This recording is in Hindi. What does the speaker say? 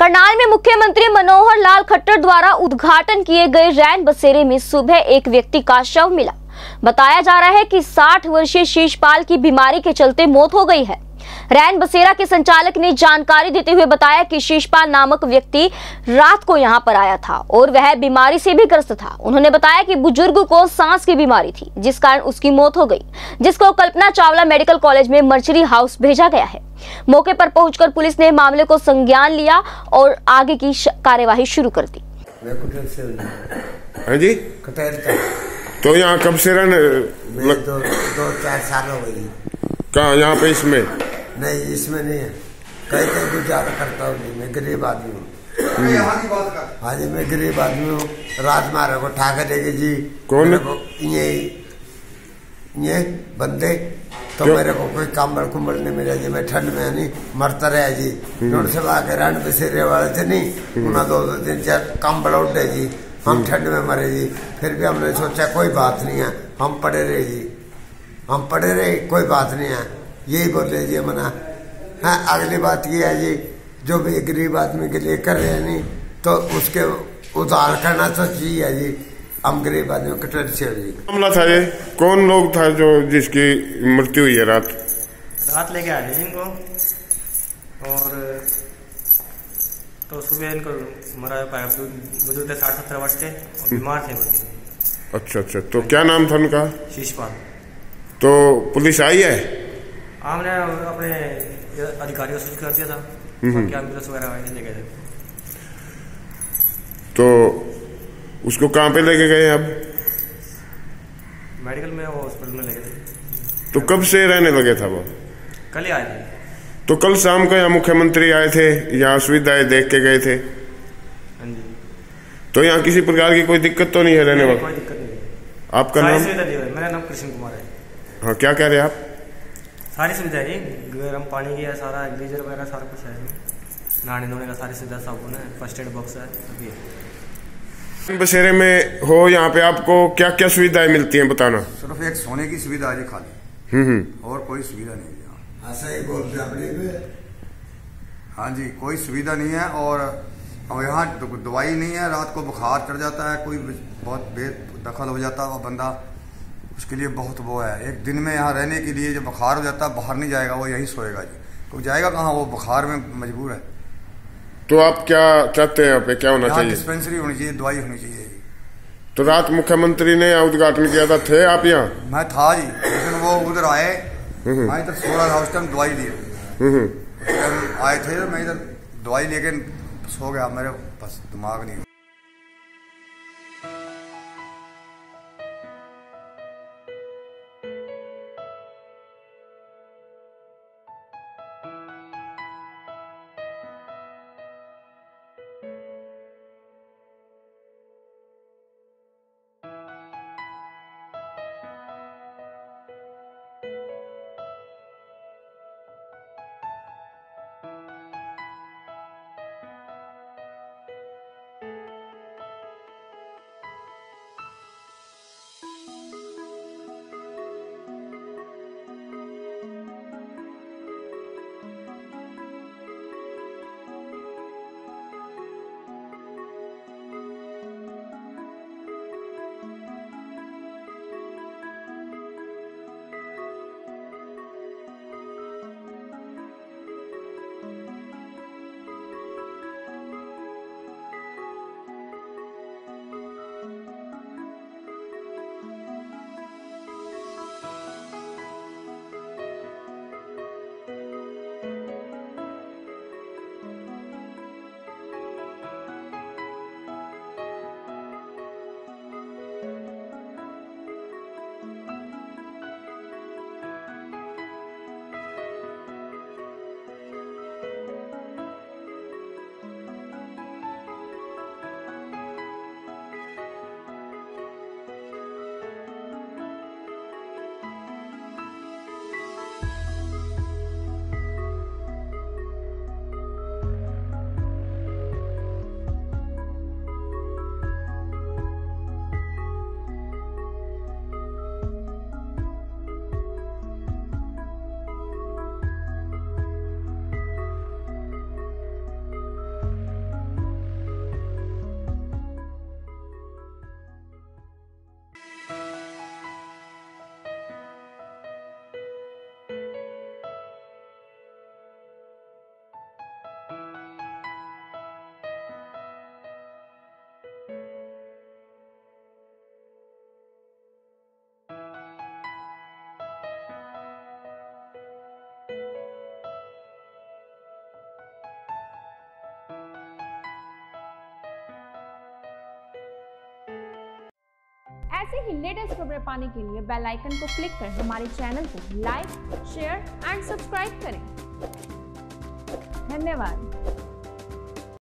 करनाल में मुख्यमंत्री मनोहर लाल खट्टर द्वारा उद्घाटन किए गए रैन बसेरे में सुबह एक व्यक्ति का शव मिला। बताया जा रहा है कि 60 वर्षीय शीशपाल की बीमारी के चलते मौत हो गई है। रैन बसेरा के संचालक ने जानकारी देते हुए बताया कि शीशपाल नामक व्यक्ति रात को यहां पर आया था और वह बीमारी से भी ग्रस्त था। उन्होंने बताया कि बुजुर्ग को सांस की बीमारी थी, जिस कारण उसकी मौत हो गई, जिसको कल्पना चावला मेडिकल कॉलेज में मर्चरी हाउस भेजा गया है। मौके पर पहुंचकर पुलिस ने मामले को संज्ञान लिया और आगे की कार्यवाही शुरू कर दी। तो यहाँ कब से रहने? दो चार साल हो गई। कहाँ यहाँ पे? इसमें नहीं, इसमें नहीं है। कहीं गुजारा करता हूँ, मैं गरीब आदमी हूँ। हाँ जी, मैं गरीब आदमी हूँ। रात मारा को ठाकर देगी जी। कौन ये बंदे? तो मेरे को कोई कामड़ कुमड़ नहीं मिला जी। मैं ठंड में नहीं मरता रहा जी। नोट से लाके रन बसेरे वाले थे नहीं, उन्हें 2-3 चार कामड़ उठे जी। हम ठंड में मरे जी, फिर भी हमने सोचा कोई बात नहीं है, हम पढ़े रहे जी, हम पढ़े रहे, कोई बात नहीं है, यही बोले जी मना। हाँ, अगली बात ये है जी, जो भी गरीब आदमी के लिए कर रहे हैं नहीं, तो उसके उधार करना तो चाहिए है जी। हम गरीब आदमी कटर से जी। हमला था ये, कौन लोग था जो जिसकी मृत्यु हुई है? रात लेके आ रहे इनको, और तो सुबह इनको मरा पाया। बुजुर्ग थे, 60-70 वर्ष थे और बीमार थे बच्चे। अच्छा, तो क्या नाम था उनका? शीशपाल। तो पुलिस आई है? हमने अपने अधिकारियों से कर दिया था, एम्बुलेंस वगैरह आए ले गए। तो उसको कहाँ पे लेके गए? अब मेडिकल में, हॉस्पिटल में लेके गए। तो कब से रहने लगे था वो? कल ही आए थे। तो कल शाम को यहाँ मुख्यमंत्री आए थे, यहाँ सुविधाएं देख के गए थे। तो यहाँ किसी प्रकार की कोई दिक्कत तो नहीं है रहने वाला? कोई दिक्कत नहीं है। आपका नाम? मेरा नाम कृष्ण कुमार है। हाँ, क्या कह रहे हैं आप? सारी सुविधा है, गर्म पानी की है, सारा गीजर वगैरह सारा कुछ है, नहाने धोने का सारी सुविधा, साबुन है, फर्स्ट एड बॉक्स है, सभी है। बसेरे में हो, यहाँ पे आपको क्या क्या सुविधाएं मिलती है बताना? सिर्फ एक सोने की सुविधा है खाली, और कोई सुविधा नहीं है। हाँ जी, कोई सुविधा नहीं है। और यहाँ दवाई नहीं है। रात को बुखार चढ़ जाता है, कोई बहुत बेदखल हो जाता है वो बंदा, उसके लिए बहुत वो है। एक दिन में यहाँ रहने के लिए जो बुखार हो जाता है, बाहर नहीं जाएगा वो, यहीं सोएगा जी। तो जाएगा कहाँ वो, बुखार में मजबूर है। तो आप क्या चाहते हैं यहाँ पे क्या होना चाहिए? डिस्पेंसरी होनी चाहिए, दवाई होनी चाहिए। तो रात मुख्यमंत्री ने उद्घाटन किया था, थे आप यहाँ? मैं था जी, लेकिन वो उधर आए, मैं इधर सोलर हाउस टाइम दवाई लिए आए थे, मैं इधर दवाई लेके सो गया, मेरे बस दिमाग नहीं। ऐसे ही लेटेस्ट खबरें पाने के लिए बेल आइकन को क्लिक करें। हमारे चैनल को लाइक, शेयर एंड सब्सक्राइब करें। धन्यवाद।